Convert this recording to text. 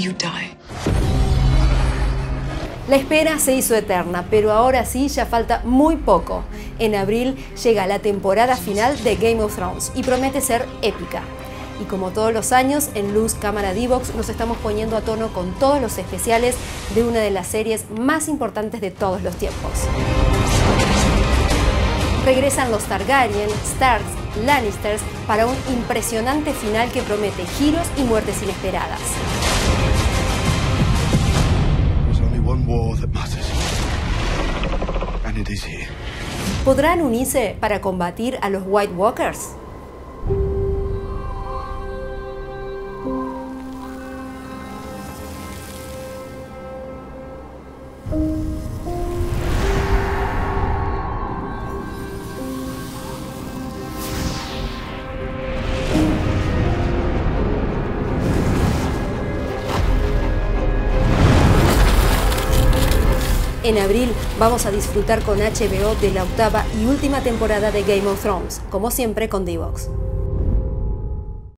you die. La espera se hizo eterna, pero ahora sí ya falta muy poco. En abril llega la temporada final de Game of Thrones y promete ser épica. Y como todos los años, en Luz, Cámara...dibox nos estamos poniendo a tono con todos los especiales de una de las series más importantes de todos los tiempos. Regresan los Targaryen, Starks, Lannisters para un impresionante final que promete giros y muertes inesperadas. ¿Podrán unirse para combatir a los White Walkers? En abril vamos a disfrutar con HBO de la 8ª y última temporada de Game of Thrones, como siempre con D-Box.